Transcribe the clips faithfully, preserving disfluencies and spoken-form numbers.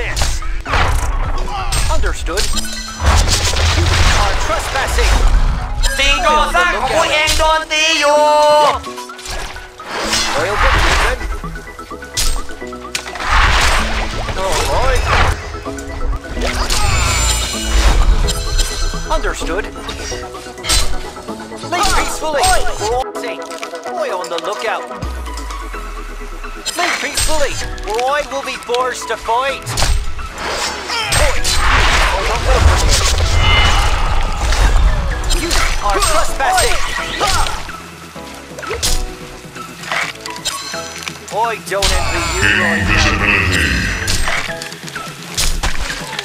this. Understood. You are trespassing. Royal Goodman. Alright. Understood. Sleep peacefully. Boy on the lookout. Sleep peacefully. Roy will be forced to fight. You are trespassing. Oi, don't envy you, Roy.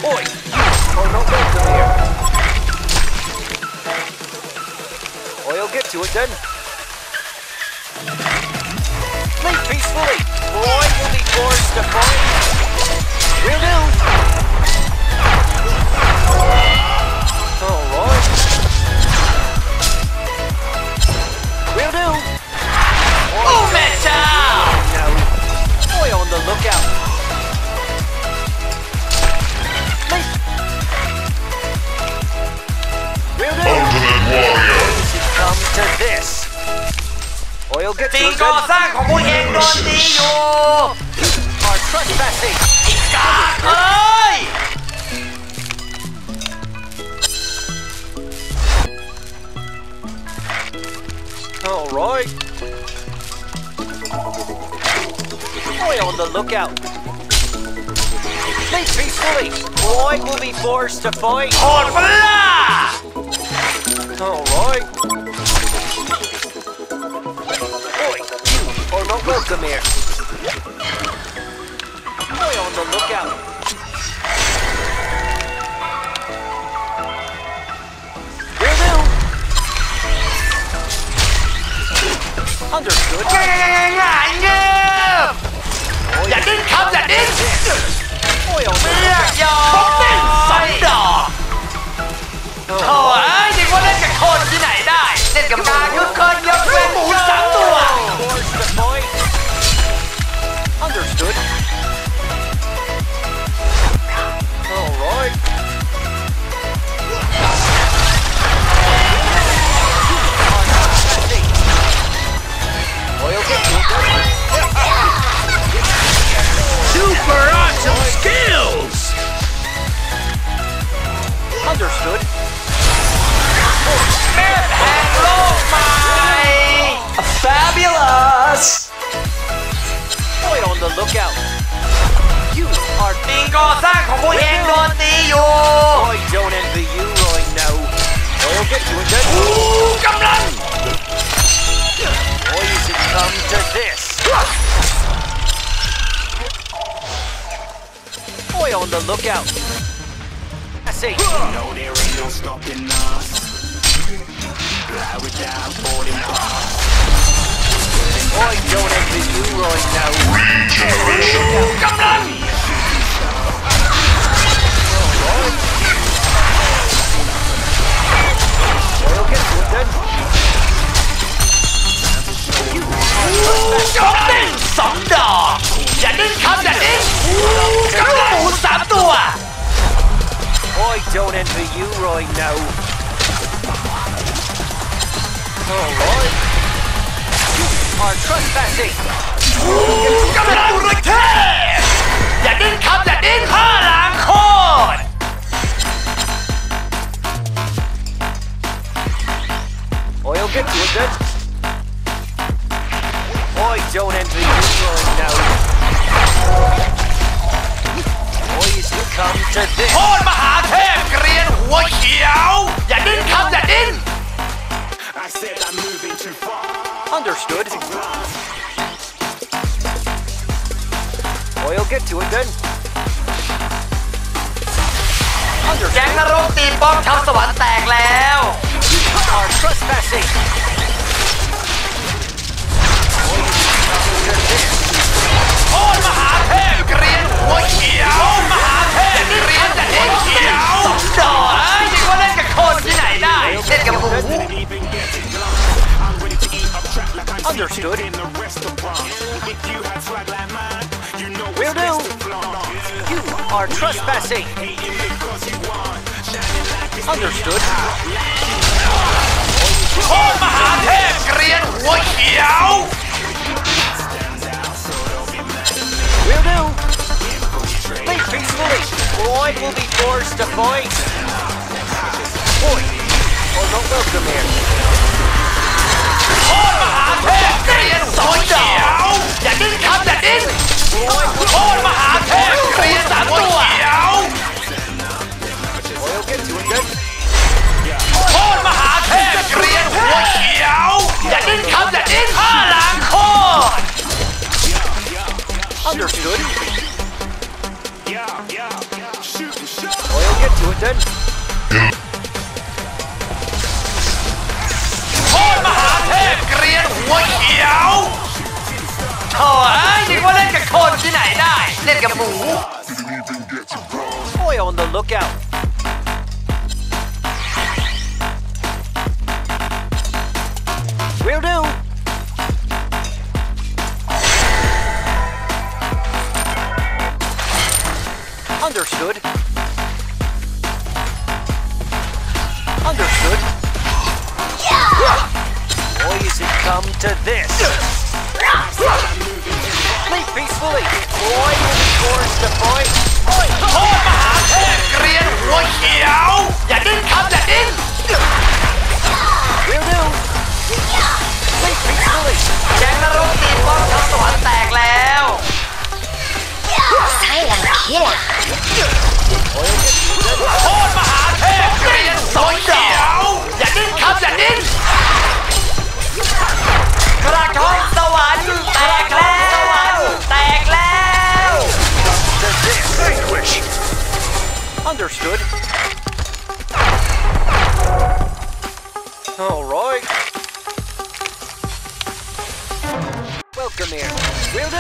Oi, you are not welcome here. Roy'll get to it then. Sleep peacefully. Roy will be forced to fight. Will do. All right. Will do. Move it down. No. Boy on the lookout. Will do. Ultimate Warrior. Come to this. Oil gets to it. Our trespassing. All right. Boy on the lookout. Please peacefully. Boy will be forced to fight. All right. Not welcome here. Boy on the lookout. Will do. Understood. Yeah, yeah, yeah, yeah. That didn't come. That didn't. Boy on the lookout. Oh, I didn't want to get caught in that night. Said goodbye. You caught your friend. Understood. Alright. Super awesome skills! Understood. Hello, my fabulous! On the lookout. You are being on that boy and on the yo. I don't envy you, Roy. No. I'll get you again. Ooh, come on. Boy, you should come to this. Boy, on the lookout. I say, no, there ain't no stopping us. Fly without boarding pass. I don't envy you right now. Regeneration! Come on! I'll get to it then. Ooh, something! Some dog! That didn't come, that didn't! Ooh, come on! I don't envy you right now. Alright. Are trespassing. Ooh, like that. That didn't come. That didn't hurt. I'm caught. I'll get you with it. I don't envy you right now. Boy, you should come to this. Hold my heart, Green. What you? That didn't come. That didn't. I said I'm moving too far. Understood. Boy, I'll get to it then. Understood. Our trespassing. Oh, my heart, Green. What here? Oh, my heart, Green. That is here. No, I didn't want to get caught tonight. I didn't even get it. Understood. In the restaurant. If you had swag like mine, you know. Will do. You are are trespassing. Understood. Hold my hand, Green. What you? Will do. Please peacefully. Floyd will be forced to fight. Boy, oh, don't welcome here. Hold my hand, Green. What you? That didn't come. That didn't. Hold my hand, Green. What you? We'll get to it, good. Hold my hand, Green. What you? That didn't come. That didn't. Alan Korn. Understood. Yeah, yeah, yeah. Shoot, shoot. We'll get to it then. Hold my hand, Green. What you? Oh, I didn't want to get caught tonight. Let's get moving. Boy, on the lookout. Will do. Understood. Understood. Yeah! Why does it come to this? Sleep peacefully. Boy, will be forced to fight. Oi! Hold my hand, Green. What you? That didn't come. That didn't. Will do. แจ็คนรกตีป้อมทับสวรรค์แตกแล้วใช่หลังที่หลังโคตรมหาเทพเกรียนสอยเดียวอย่าดิ้นครับอย่าดิ้นกระทงสวรรค์แตกแล้วแตกแล้ว Understood All right Welcome here. Will do.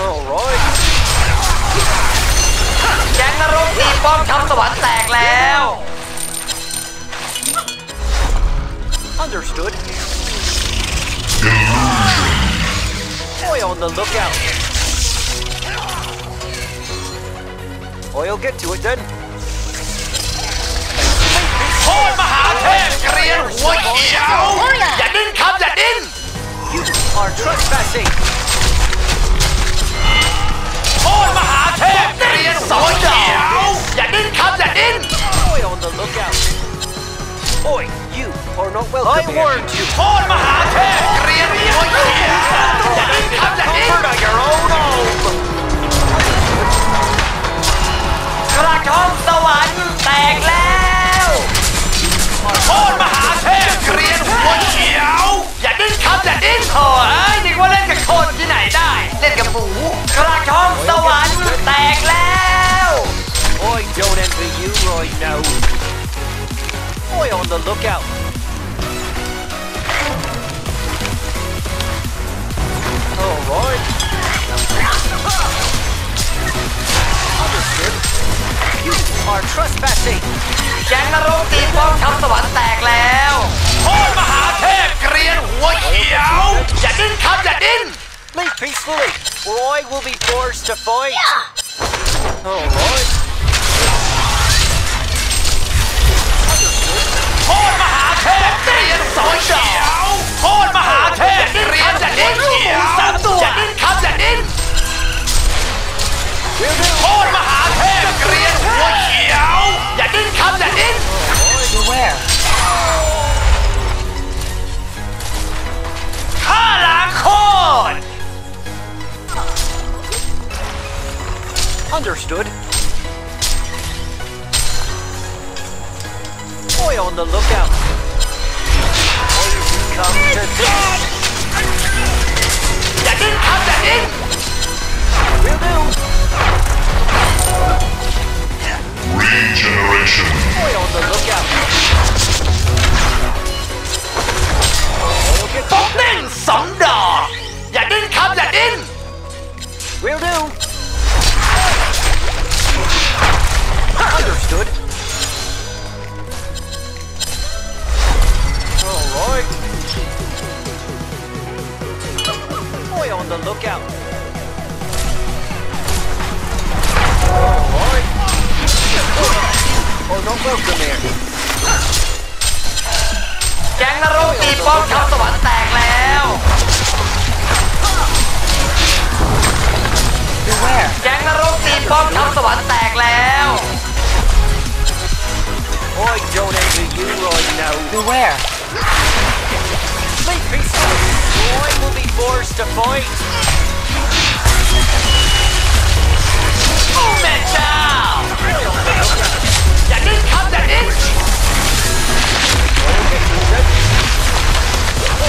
All right. แก๊งนรกตีป้อมทับสวรรค์แตกแล้ว Understood. Boy on the lookout. Oh, you'll get to it then.Hold my hand, Green. What you? That didn't come. That didn't. You are trespassing. Hold my hand, Green. What you? That didn't come. That didn't. Boy, on the lookout. Boy, you are not welcome. I warned you. Hold my hand, Green. What you? That didn't come. That didn't. On your own home. Crack on the one. Take that.โคตรมหาเทพเกรียนหัวเขียวอย่าดิ้นครับอย่าดิ้นโอ้ยนึกว่าเล่นกับโคตรที่ไหนได้เล่นกับหมูกระทงสวรรค์แตกแล้วโอ้ย don't envy you right now โอ้ย on the lookout โอ้ย Understood You are trespassingแก๊งนรกตีป้อมทับสวรรค์แตกแล้วโคตรมหาเทพเกรียนหัวเขียวอย่าดิ้นครับอย่าดิ้น Leave peacefully Roy will be forced to fight yeah. Oh Roy โคตรมหาเทพเกรียนหัวเขียวโคตรมหาเทพเกรียนอย่าดิ้นครับอย่าดิ้นครับอย่าดิ้นโคตรมหาเทพเกรียนหัวเขียวอย่าดิ้นครับอย่าดิ้น Beware ข้าล้างโคตร Understood Boy on the lookout Come to this อย่าดิ้นครับอย่าดิ้น Will do Regeneration. Boy on the lookout. Don't din, song dog. Ya din, come ya din. Will do. Understood. All right. Oh, don't go from there. แก๊งนรกตีป้อมชาวสวรรค์แตกแล้วแก๊งนรกตีป้อมชาวสวรรค์แตกแล้ว I don't envy you right now. Beware. Play peacefully. I will be forced to fight. Metal. That didn't come, that didn't!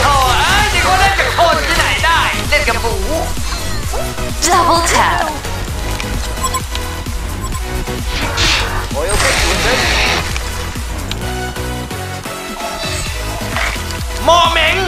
Oh, they're gonna have to call it tonight, night! Let's go! Double tap! Oil cake with it! Morning!